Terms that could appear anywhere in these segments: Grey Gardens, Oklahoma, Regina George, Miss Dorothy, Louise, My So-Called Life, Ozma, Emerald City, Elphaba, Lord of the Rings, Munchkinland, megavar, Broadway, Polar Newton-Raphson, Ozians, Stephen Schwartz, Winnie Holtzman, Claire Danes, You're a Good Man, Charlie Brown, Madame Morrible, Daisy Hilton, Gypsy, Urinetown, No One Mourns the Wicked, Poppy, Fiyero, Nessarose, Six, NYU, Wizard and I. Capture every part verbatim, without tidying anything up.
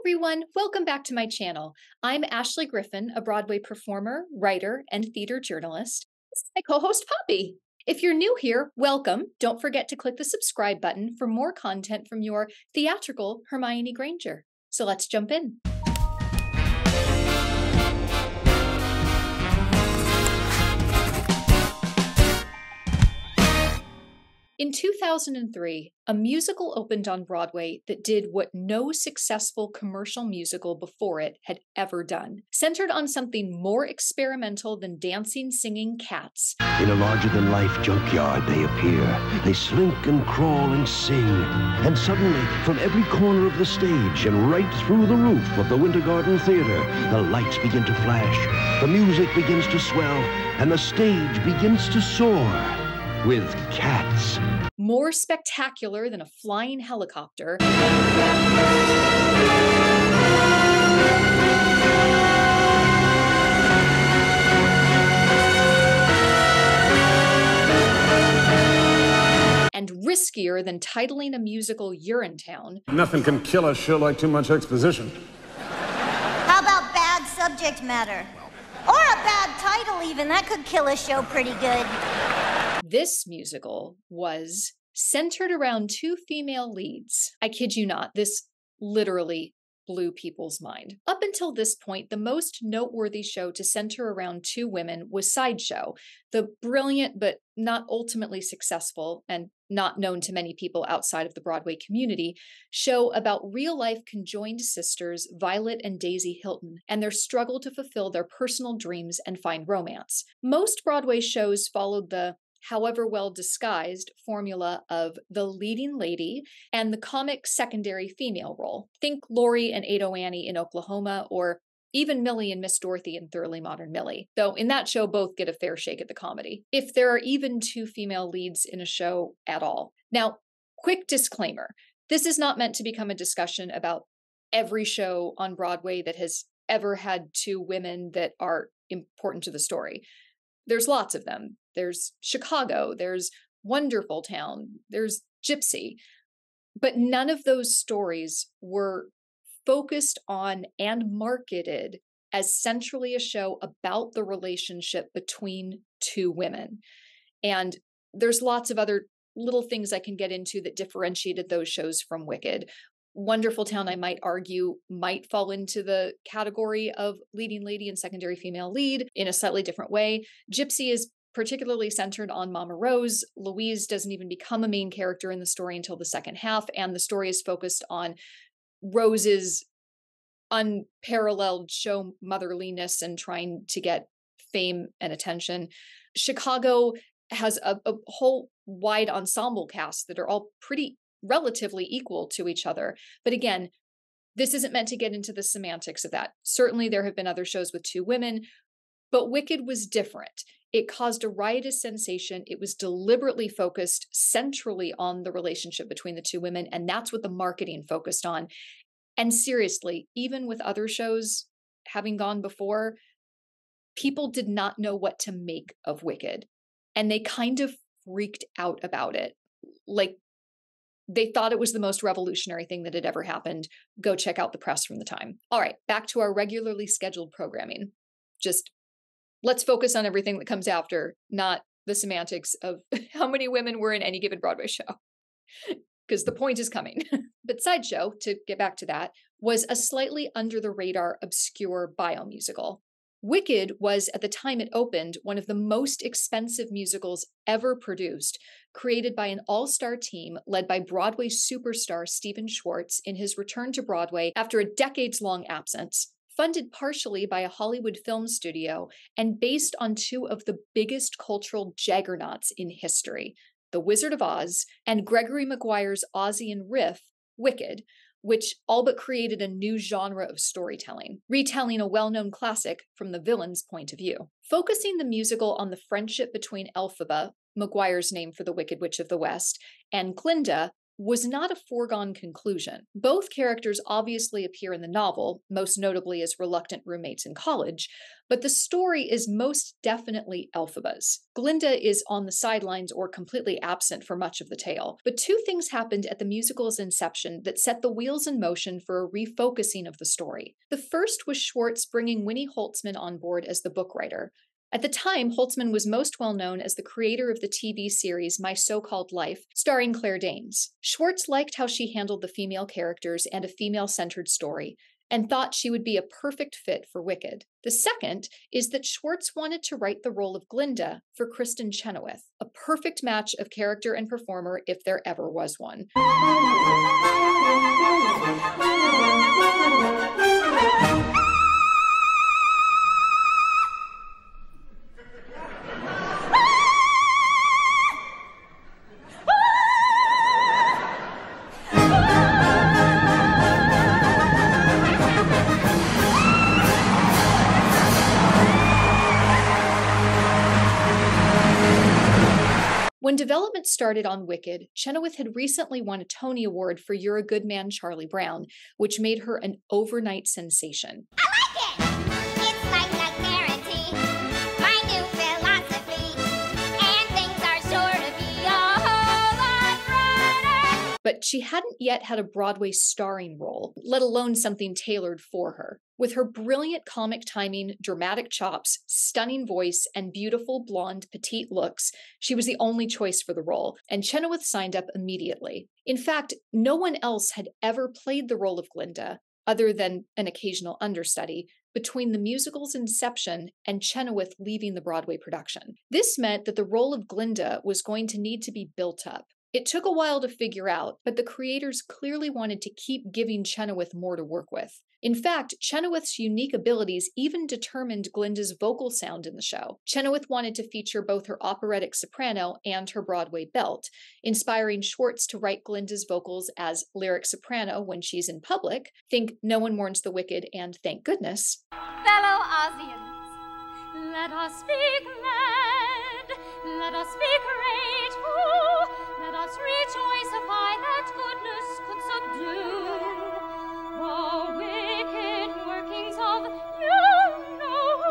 everyone, welcome back to my channel. I'm Ashley Griffin, a Broadway performer, writer, and theater journalist. This is my co-host Poppy. If you're new here, welcome. Don't forget to click the subscribe button for more content from your theatrical Hermione Granger. So let's jump in. In two thousand three, a musical opened on Broadway that did what no successful commercial musical before it had ever done, centered on something more experimental than dancing, singing cats. In a larger-than-life junkyard, they appear. They slink and crawl and sing. And suddenly, from every corner of the stage and right through the roof of the Winter Garden Theater, the lights begin to flash, the music begins to swell, and the stage begins to soar. With cats. More spectacular than a flying helicopter. And riskier than titling a musical Urinetown. Nothing can kill us, sure, like too much exposition. How about bad subject matter? Or a bad title even, that could kill a show pretty good. This musical was centered around two female leads. I kid you not, this literally blew people's mind. Up until this point, the most noteworthy show to center around two women was Sideshow, the brilliant but not ultimately successful and not known to many people outside of the Broadway community, show about real-life conjoined sisters Violet and Daisy Hilton and their struggle to fulfill their personal dreams and find romance. Most Broadway shows followed the however well-disguised formula of the leading lady and the comic secondary female role. Think Laurie and Ado Annie in Oklahoma, or even Millie and Miss Dorothy in Thoroughly Modern Millie, though in that show both get a fair shake at the comedy, if there are even two female leads in a show at all. Now, quick disclaimer, this is not meant to become a discussion about every show on Broadway that has ever had two women that are important to the story. There's lots of them. There's Chicago, there's Wonderful Town, there's Gypsy. But none of those stories were focused on and marketed as centrally a show about the relationship between two women. And there's lots of other little things I can get into that differentiated those shows from Wicked. Wonderful Town, I might argue, might fall into the category of leading lady and secondary female lead in a slightly different way. Gypsy is particularly centered on Mama Rose. Louise doesn't even become a main character in the story until the second half, and the story is focused on Rose's unparalleled show motherliness and trying to get fame and attention. Chicago has a, a whole wide ensemble cast that are all pretty relatively equal to each other. But again, this isn't meant to get into the semantics of that. Certainly there have been other shows with two women, but Wicked was different. It caused a riotous sensation. It was deliberately focused centrally on the relationship between the two women, and that's what the marketing focused on. And seriously, even with other shows having gone before, people did not know what to make of Wicked, and they kind of freaked out about it. Like, they thought it was the most revolutionary thing that had ever happened. Go check out the press from the time. All right, back to our regularly scheduled programming. Just let's focus on everything that comes after, not the semantics of how many women were in any given Broadway show, because the point is coming. But Sideshow, to get back to that, was a slightly under-the-radar, obscure biomusical. Wicked was, at the time it opened, one of the most expensive musicals ever produced, created by an all-star team led by Broadway superstar Stephen Schwartz in his return to Broadway after a decades-long absence, funded partially by a Hollywood film studio and based on two of the biggest cultural juggernauts in history, The Wizard of Oz and Gregory Maguire's Ozian riff, Wicked, which all but created a new genre of storytelling, retelling a well-known classic from the villain's point of view. Focusing the musical on the friendship between Elphaba, Maguire's name for the Wicked Witch of the West, and Glinda, was not a foregone conclusion. Both characters obviously appear in the novel, most notably as reluctant roommates in college, but the story is most definitely Elphaba's. Glinda is on the sidelines or completely absent for much of the tale, but two things happened at the musical's inception that set the wheels in motion for a refocusing of the story. The first was Schwartz bringing Winnie Holtzman on board as the book writer. At the time, Holtzman was most well known as the creator of the T V series My So-Called Life, starring Claire Danes. Schwartz liked how she handled the female characters and a female-centered story, and thought she would be a perfect fit for Wicked. The second is that Schwartz wanted to write the role of Glinda for Kristen Chenoweth, a perfect match of character and performer if there ever was one. When development started on Wicked, Chenoweth had recently won a Tony Award for You're a Good Man, Charlie Brown, which made her an overnight sensation. I like it! It's like guarantee, my new philosophy, and things are sure to be a whole lot brighter. But she hadn't yet had a Broadway starring role, let alone something tailored for her. With her brilliant comic timing, dramatic chops, stunning voice, and beautiful blonde petite looks, she was the only choice for the role, and Chenoweth signed up immediately. In fact, no one else had ever played the role of Glinda, other than an occasional understudy, between the musical's inception and Chenoweth leaving the Broadway production. This meant that the role of Glinda was going to need to be built up. It took a while to figure out, but the creators clearly wanted to keep giving Chenoweth more to work with. In fact, Chenoweth's unique abilities even determined Glinda's vocal sound in the show. Chenoweth wanted to feature both her operatic soprano and her Broadway belt, inspiring Schwartz to write Glinda's vocals as lyric soprano when she's in public, think No One Mourns the Wicked and Thank Goodness. Fellow Ozians, let us speak glad, let us be grateful. Let us rejoice if I that goodness could subdue the wicked workings of you know.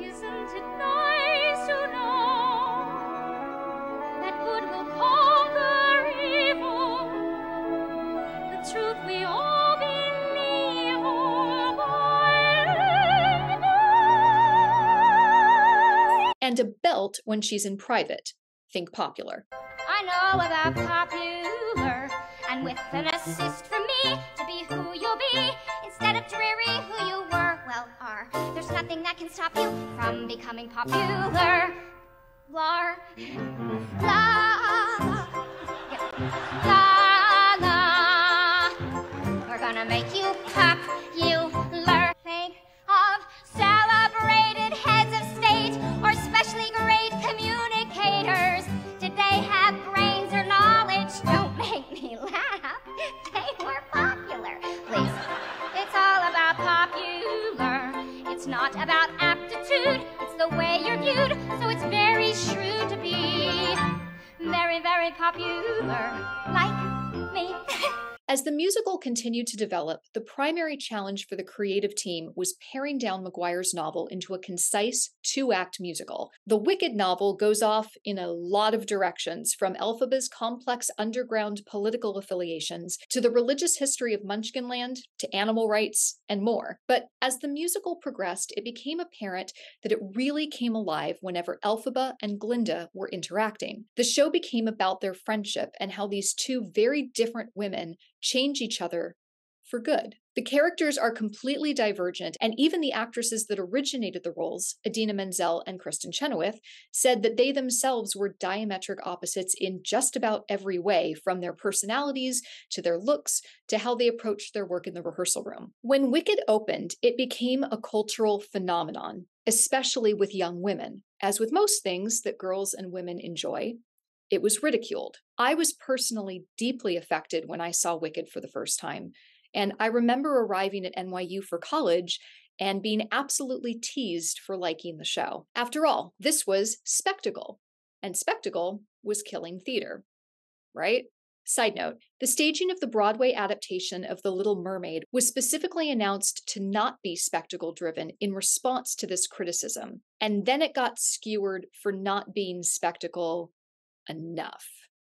Isn't it nice to know that good will conquer evil? The truth we all believe or by. And a belt when she's in private. Think Popular. I know about Popular, and with an assist from me to be who you'll be, instead of dreary who you were, well, are. There's nothing that can stop you from becoming popular. Lar. La. La. La. We're gonna make you pop. It's not about aptitude, it's the way you're viewed, so it's very shrewd to be very, very popular, like me. As the musical continued to develop, the primary challenge for the creative team was paring down McGuire's novel into a concise two-act musical. The Wicked novel goes off in a lot of directions, from Elphaba's complex underground political affiliations to the religious history of Munchkinland, to animal rights, and more. But as the musical progressed, it became apparent that it really came alive whenever Elphaba and Glinda were interacting. The show became about their friendship and how these two very different women change each other for good. The characters are completely divergent, and even the actresses that originated the roles, Idina Menzel and Kristen Chenoweth, said that they themselves were diametric opposites in just about every way, from their personalities, to their looks, to how they approached their work in the rehearsal room. When Wicked opened, it became a cultural phenomenon, especially with young women. As with most things that girls and women enjoy, it was ridiculed. I was personally deeply affected when I saw Wicked for the first time. And I remember arriving at N Y U for college and being absolutely teased for liking the show. After all, this was spectacle. and spectacle was killing theater, right? Side note, the staging of the Broadway adaptation of The Little Mermaid was specifically announced to not be spectacle-driven in response to this criticism, and then it got skewered for not being spectacle enough.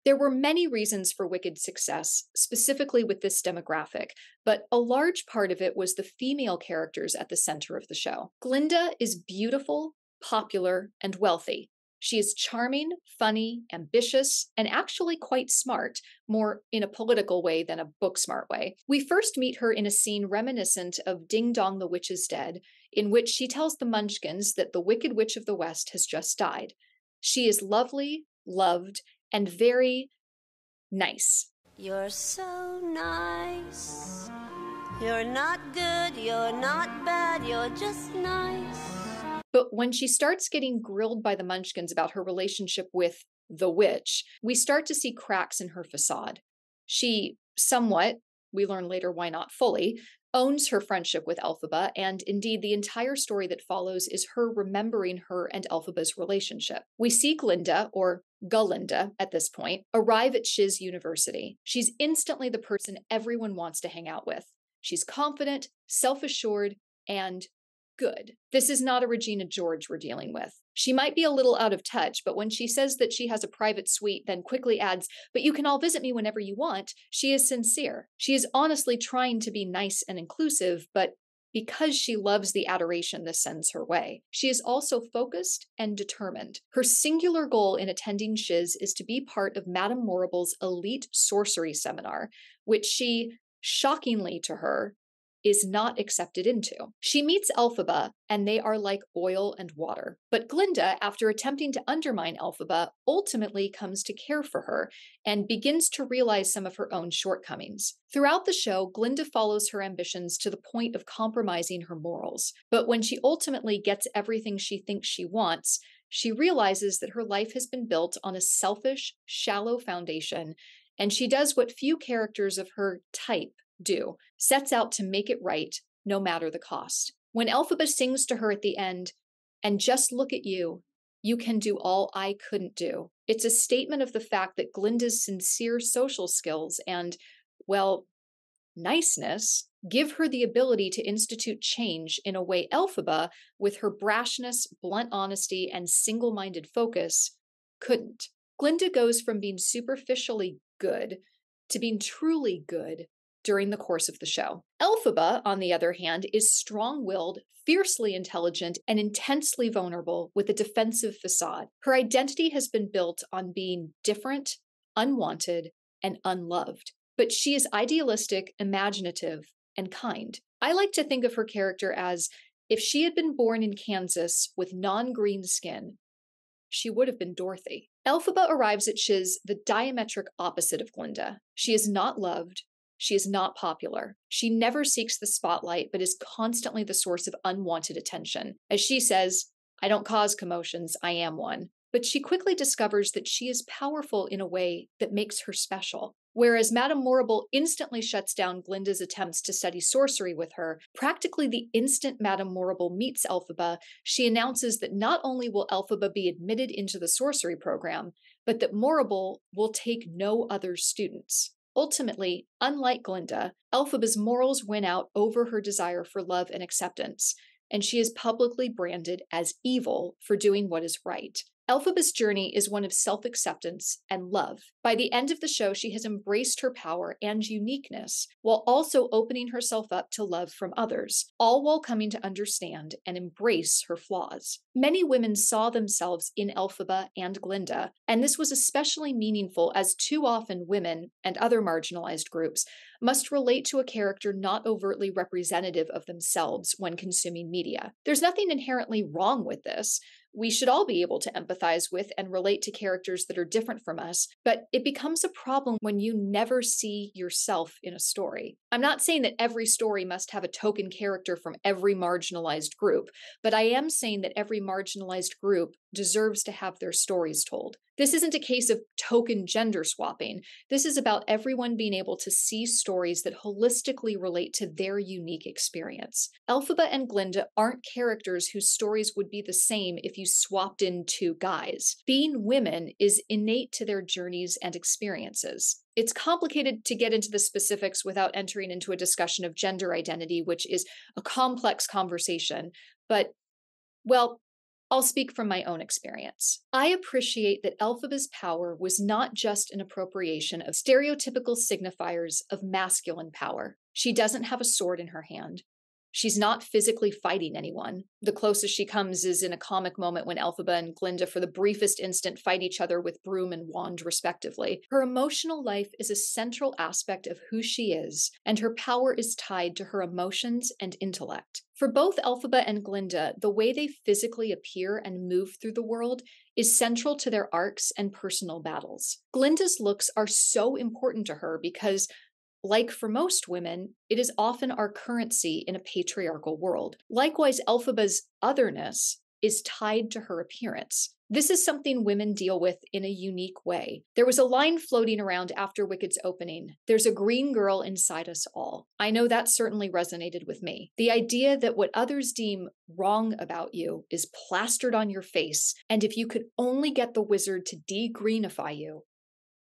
There were many reasons for Wicked's success, specifically with this demographic, but a large part of it was the female characters at the center of the show. Glinda is beautiful, popular, and wealthy. She is charming, funny, ambitious, and actually quite smart, more in a political way than a book smart way. We first meet her in a scene reminiscent of Ding Dong the Witch is Dead, in which she tells the Munchkins that the Wicked Witch of the West has just died. She is lovely, loved, and very nice. You're so nice. You're not good, you're not bad, you're just nice. But when she starts getting grilled by the Munchkins about her relationship with the witch, we start to see cracks in her facade. She somewhat, we learn later why not fully, owns her friendship with Elphaba, and indeed the entire story that follows is her remembering her and Elphaba's relationship. We see Glinda, or Galinda at this point, arrive at Shiz University. She's instantly the person everyone wants to hang out with. She's confident, self-assured, and good. This is not a Regina George we're dealing with. She might be a little out of touch, but when she says that she has a private suite, then quickly adds, but you can all visit me whenever you want, she is sincere. She is honestly trying to be nice and inclusive, but because she loves the adoration this sends her way. She is also focused and determined. Her singular goal in attending Shiz is to be part of Madame Morrible's elite sorcery seminar, which she, shockingly to her, is not accepted into. She meets Elphaba, and they are like oil and water. But Glinda, after attempting to undermine Elphaba, ultimately comes to care for her and begins to realize some of her own shortcomings. Throughout the show, Glinda follows her ambitions to the point of compromising her morals. But when she ultimately gets everything she thinks she wants, she realizes that her life has been built on a selfish, shallow foundation, and she does what few characters of her type do, sets out to make it right, no matter the cost. When Elphaba sings to her at the end, and just look at you, you can do all I couldn't do, it's a statement of the fact that Glinda's sincere social skills and, well, niceness give her the ability to institute change in a way Elphaba, with her brashness, blunt honesty, and single-minded focus, couldn't. Glinda goes from being superficially good to being truly good during the course of the show. Elphaba, on the other hand, is strong-willed, fiercely intelligent, and intensely vulnerable with a defensive facade. Her identity has been built on being different, unwanted, and unloved. But she is idealistic, imaginative, and kind. I like to think of her character as, if she had been born in Kansas with non-green skin, she would have been Dorothy. Elphaba arrives at Shiz the diametric opposite of Glinda. She is not loved. She is not popular. She never seeks the spotlight, but is constantly the source of unwanted attention. As she says, I don't cause commotions, I am one. But she quickly discovers that she is powerful in a way that makes her special. Whereas Madame Morrible instantly shuts down Glinda's attempts to study sorcery with her, practically the instant Madame Morrible meets Elphaba, she announces that not only will Elphaba be admitted into the sorcery program, but that Morrible will take no other students. Ultimately, unlike Glinda, Elphaba's morals win out over her desire for love and acceptance, and she is publicly branded as evil for doing what is right. Elphaba's journey is one of self-acceptance and love. By the end of the show, she has embraced her power and uniqueness, while also opening herself up to love from others, all while coming to understand and embrace her flaws. Many women saw themselves in Elphaba and Glinda, and this was especially meaningful as too often women and other marginalized groups must relate to a character not overtly representative of themselves when consuming media. There's nothing inherently wrong with this. We should all be able to empathize with and relate to characters that are different from us, but it becomes a problem when you never see yourself in a story. I'm not saying that every story must have a token character from every marginalized group, but I am saying that every marginalized group deserves to have their stories told. This isn't a case of token gender swapping. This is about everyone being able to see stories that holistically relate to their unique experience. Elphaba and Glinda aren't characters whose stories would be the same if you swapped in two guys. Being women is innate to their journeys and experiences. It's complicated to get into the specifics without entering into a discussion of gender identity, which is a complex conversation, but, well, I'll speak from my own experience. I appreciate that Elphaba's power was not just an appropriation of stereotypical signifiers of masculine power. She doesn't have a sword in her hand. She's not physically fighting anyone. The closest she comes is in a comic moment when Elphaba and Glinda, for the briefest instant, fight each other with broom and wand, respectively. Her emotional life is a central aspect of who she is, and her power is tied to her emotions and intellect. For both Elphaba and Glinda, the way they physically appear and move through the world is central to their arcs and personal battles. Glinda's looks are so important to her because, like for most women, it is often our currency in a patriarchal world. Likewise, Elphaba's otherness is tied to her appearance. This is something women deal with in a unique way. There was a line floating around after Wicked's opening, "There's a green girl inside us all." I know that certainly resonated with me. The idea that what others deem wrong about you is plastered on your face, and if you could only get the wizard to de-greenify you,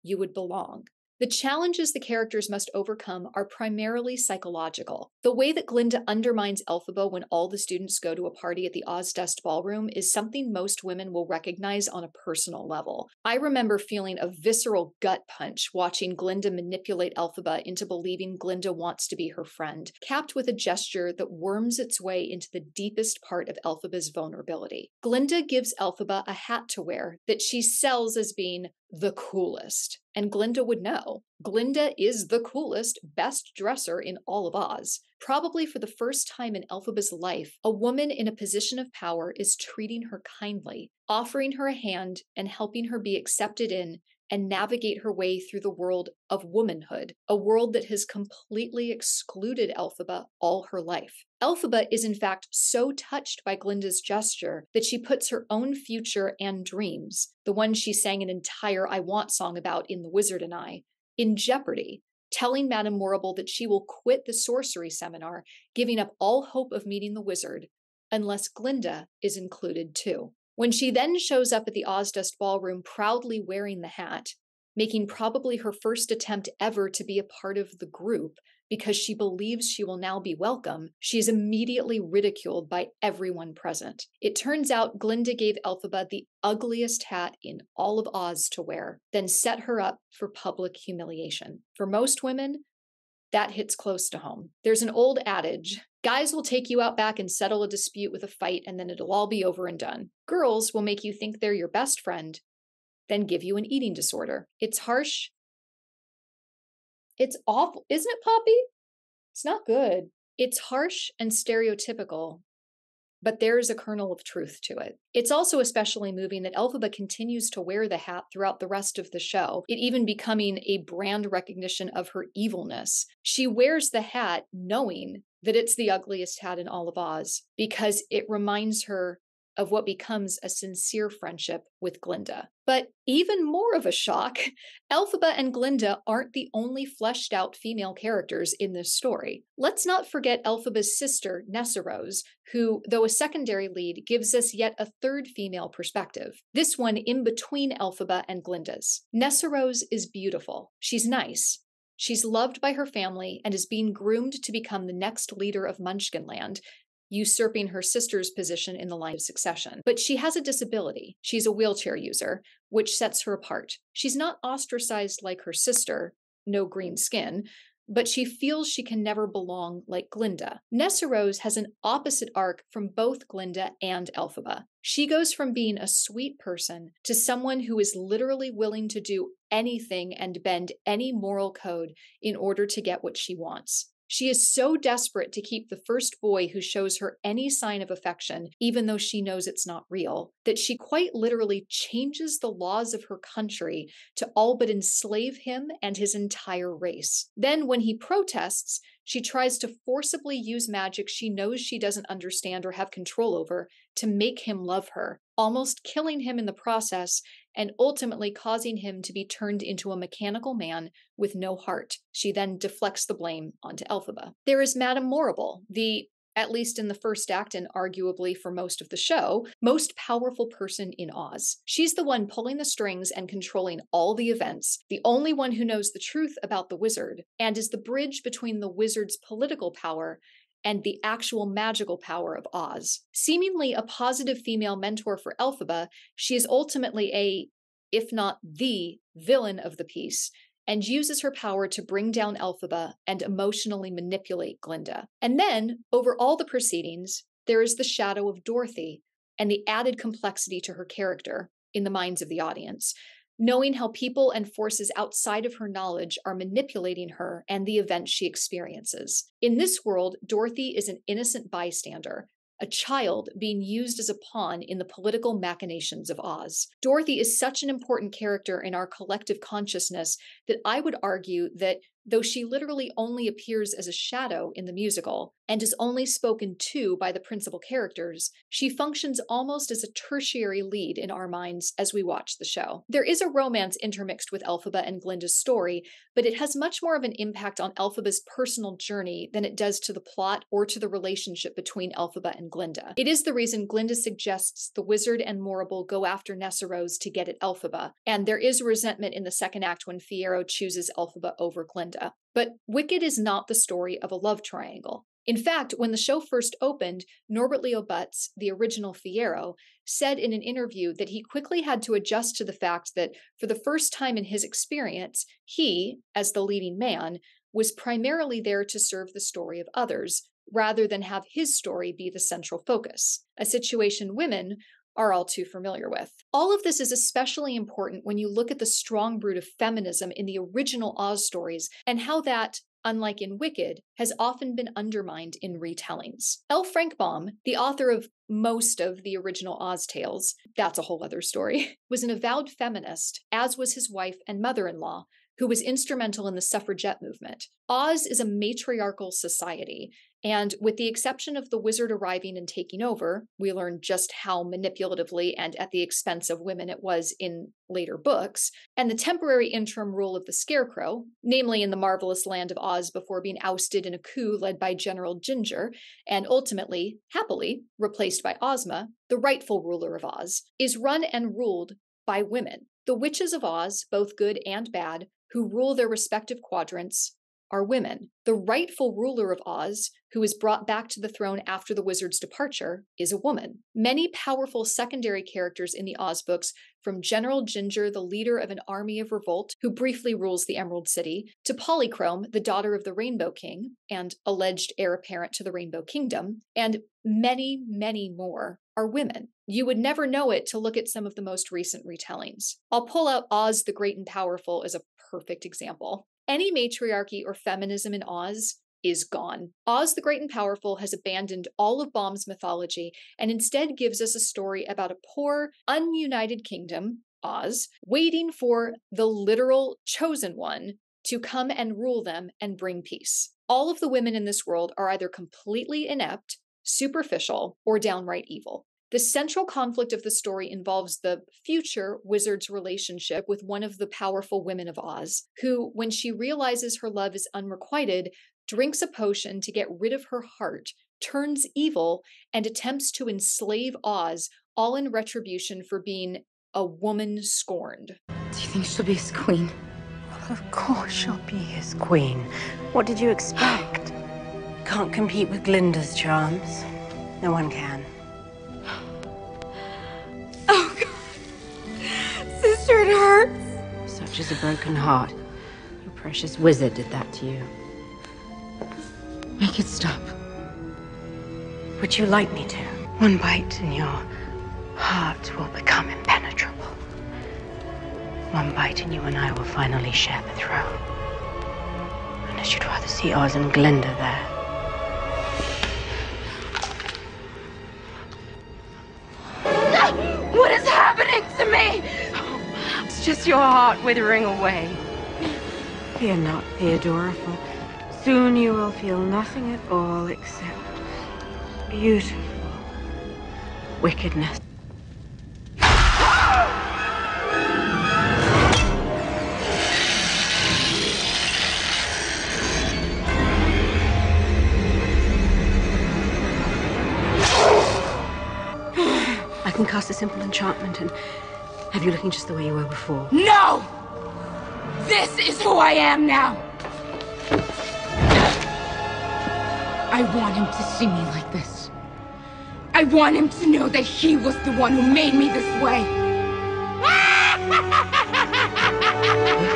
you would belong. The challenges the characters must overcome are primarily psychological. The way that Glinda undermines Elphaba when all the students go to a party at the Ozdust Ballroom is something most women will recognize on a personal level. I remember feeling a visceral gut punch watching Glinda manipulate Elphaba into believing Glinda wants to be her friend, capped with a gesture that worms its way into the deepest part of Elphaba's vulnerability. Glinda gives Elphaba a hat to wear that she sells as being the coolest. And Glinda would know. Glinda is the coolest, best dresser in all of Oz. Probably for the first time in Elphaba's life, a woman in a position of power is treating her kindly, offering her a hand and helping her be accepted in and navigate her way through the world of womanhood, a world that has completely excluded Elphaba all her life. Elphaba is in fact so touched by Glinda's gesture that she puts her own future and dreams, the one she sang an entire I Want song about in The Wizard and I, in jeopardy, telling Madame Morrible that she will quit the sorcery seminar, giving up all hope of meeting the wizard, unless Glinda is included too. When she then shows up at the Ozdust Ballroom proudly wearing the hat, making probably her first attempt ever to be a part of the group because she believes she will now be welcome, she is immediately ridiculed by everyone present. It turns out Glinda gave Elphaba the ugliest hat in all of Oz to wear, then set her up for public humiliation. For most women, that hits close to home. There's an old adage, guys will take you out back and settle a dispute with a fight and then it'll all be over and done. Girls will make you think they're your best friend, then give you an eating disorder. It's harsh. It's awful. Isn't it, Poppy? It's not good. It's harsh and stereotypical, but there is a kernel of truth to it. It's also especially moving that Elphaba continues to wear the hat throughout the rest of the show, it even becoming a brand recognition of her evilness. She wears the hat knowing that it's the ugliest hat in all of Oz because it reminds her of what becomes a sincere friendship with Glinda. But even more of a shock, Elphaba and Glinda aren't the only fleshed out female characters in this story. Let's not forget Elphaba's sister, Nessarose, who, though a secondary lead, gives us yet a third female perspective, this one in between Elphaba and Glinda's. Nessarose is beautiful. She's nice. She's loved by her family and is being groomed to become the next leader of Munchkinland, usurping her sister's position in the line of succession. But she has a disability. She's a wheelchair user, which sets her apart. She's not ostracized like her sister, no green skin, but she feels she can never belong like Glinda. Nessarose has an opposite arc from both Glinda and Elphaba. She goes from being a sweet person to someone who is literally willing to do anything and bend any moral code in order to get what she wants. She is so desperate to keep the first boy who shows her any sign of affection, even though she knows it's not real, that she quite literally changes the laws of her country to all but enslave him and his entire race. Then when he protests, She tries to forcibly use magic she knows she doesn't understand or have control over to make him love her, almost killing him in the process and ultimately causing him to be turned into a mechanical man with no heart. She then deflects the blame onto Elphaba. There is Madame Morrible, the, at least in the first act and arguably for most of the show, most powerful person in Oz. She's the one pulling the strings and controlling all the events, the only one who knows the truth about the wizard, and is the bridge between the wizard's political power and the actual magical power of Oz. Seemingly a positive female mentor for Elphaba, she is ultimately a, if not the, villain of the piece, and uses her power to bring down Elphaba and emotionally manipulate Glinda. And then, over all the proceedings, there is the shadow of Dorothy and the added complexity to her character in the minds of the audience, knowing how people and forces outside of her knowledge are manipulating her and the events she experiences. In this world, Dorothy is an innocent bystander, a child being used as a pawn in the political machinations of Oz. Dorothy is such an important character in our collective consciousness that I would argue that though she literally only appears as a shadow in the musical and is only spoken to by the principal characters, she functions almost as a tertiary lead in our minds as we watch the show. There is a romance intermixed with Elphaba and Glinda's story, but it has much more of an impact on Elphaba's personal journey than it does to the plot or to the relationship between Elphaba and Glinda. It is the reason Glinda suggests the wizard and Morrible go after Nessarose to get at Elphaba, and there is resentment in the second act when Fiyero chooses Elphaba over Glinda. But Wicked is not the story of a love triangle. In fact, when the show first opened, Norbert Leo Butz, the original Fiyero, said in an interview that he quickly had to adjust to the fact that for the first time in his experience, he, as the leading man, was primarily there to serve the story of others, rather than have his story be the central focus, a situation women are all too familiar with. All of this is especially important when you look at the strong root of feminism in the original Oz stories and how that, unlike in Wicked, has often been undermined in retellings. L. Frank Baum, the author of most of the original Oz tales, that's a whole other story, was an avowed feminist, as was his wife and mother-in-law, who was instrumental in the suffragette movement. Oz is a matriarchal society, and with the exception of the wizard arriving and taking over, we learn just how manipulatively and at the expense of women it was in later books, and the temporary interim rule of the Scarecrow, namely in the marvelous land of Oz before being ousted in a coup led by General Ginger, and ultimately, happily, replaced by Ozma, the rightful ruler of Oz, is run and ruled by women. The witches of Oz, both good and bad, who rule their respective quadrants are women. The rightful ruler of Oz, who is brought back to the throne after the wizard's departure, is a woman. Many powerful secondary characters in the Oz books, from General Ginger, the leader of an army of revolt, who briefly rules the Emerald City, to Polychrome, the daughter of the Rainbow King, and alleged heir apparent to the Rainbow Kingdom, and many, many more, are women. You would never know it to look at some of the most recent retellings. I'll pull out Oz the Great and Powerful as a perfect example. Any matriarchy or feminism in Oz is gone. Oz the Great and Powerful has abandoned all of Baum's mythology and instead gives us a story about a poor, ununited kingdom, Oz, waiting for the literal chosen one to come and rule them and bring peace. All of the women in this world are either completely inept, superficial, or downright evil. The central conflict of the story involves the future wizard's relationship with one of the powerful women of Oz, who, when she realizes her love is unrequited, drinks a potion to get rid of her heart, turns evil, and attempts to enslave Oz, all in retribution for being a woman scorned. Do you think she'll be his queen? Well, of course she'll be his queen. What did you expect? Can't compete with Glinda's charms. No one can. Oh, God. Sister, it hurts. Such is a broken heart. Your precious wizard did that to you. Make it stop. Would you like me to? One bite and your heart will become impenetrable. One bite and you and I will finally share the throne. And I should rather see Oz and Glinda there. What is happening to me? Oh, it's just your heart withering away. Fear not, Theodora, for Soon you will feel nothing at all except beautiful wickedness. I can cast a simple enchantment and have you looking just the way you were before. No! This is who I am now! I want him to see me like this. I want him to know that he was the one who made me this way.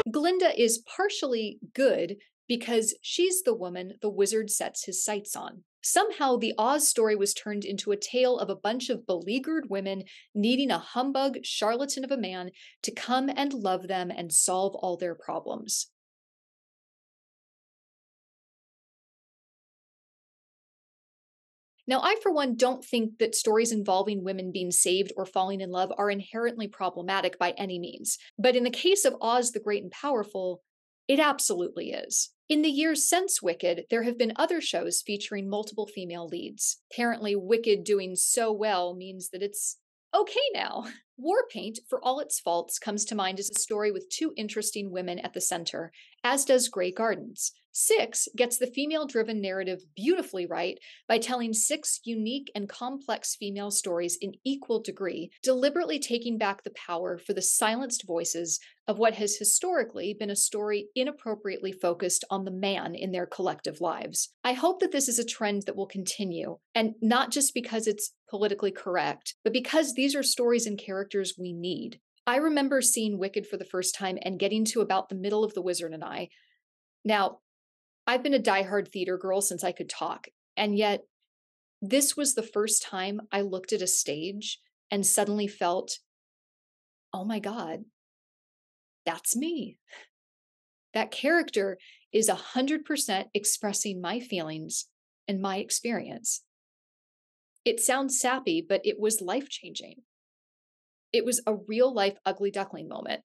Glinda is partially good because she's the woman the wizard sets his sights on. Somehow, the Oz story was turned into a tale of a bunch of beleaguered women needing a humbug charlatan of a man to come and love them and solve all their problems. Now, I, for one, don't think that stories involving women being saved or falling in love are inherently problematic by any means. But in the case of Oz the Great and Powerful, it absolutely is. In the years since Wicked, there have been other shows featuring multiple female leads. Apparently, Wicked doing so well means that it's okay now. Warpaint, for all its faults, comes to mind as a story with two interesting women at the center, as does Grey Gardens. Six gets the female-driven narrative beautifully right by telling six unique and complex female stories in equal degree, deliberately taking back the power for the silenced voices of what has historically been a story inappropriately focused on the man in their collective lives. I hope that this is a trend that will continue, and not just because it's politically correct, but because these are stories and characters we need. I remember seeing Wicked for the first time and getting to about the middle of The Wizard and I. Now, I've been a diehard theater girl since I could talk, and yet this was the first time I looked at a stage and suddenly felt, oh my God, that's me. That character is one hundred percent expressing my feelings and my experience. It sounds sappy, but it was life-changing. It was a real-life ugly duckling moment,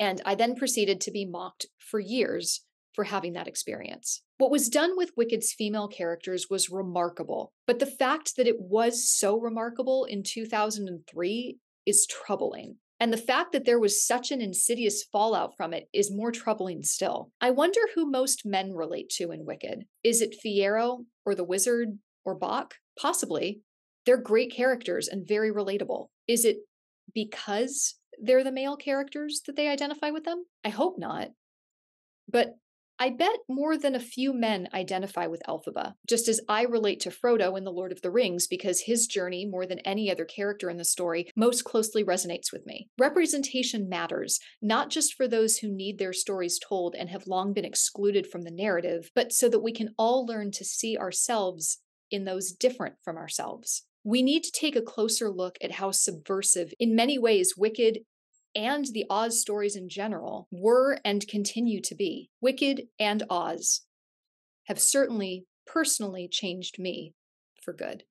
and I then proceeded to be mocked for years for having that experience. What was done with Wicked's female characters was remarkable, but the fact that it was so remarkable in two thousand three is troubling. And the fact that there was such an insidious fallout from it is more troubling still. I wonder who most men relate to in Wicked. Is it Fiyero or the Wizard or Bach? Possibly. They're great characters and very relatable. Is it because they're the male characters that they identify with them? I hope not. But I bet more than a few men identify with Elphaba, just as I relate to Frodo in The Lord of the Rings because his journey, more than any other character in the story, most closely resonates with me. Representation matters, not just for those who need their stories told and have long been excluded from the narrative, but so that we can all learn to see ourselves in those different from ourselves. We need to take a closer look at how subversive, in many ways, Wicked and the Oz stories in general were and continue to be. Wicked and Oz have certainly personally changed me for good.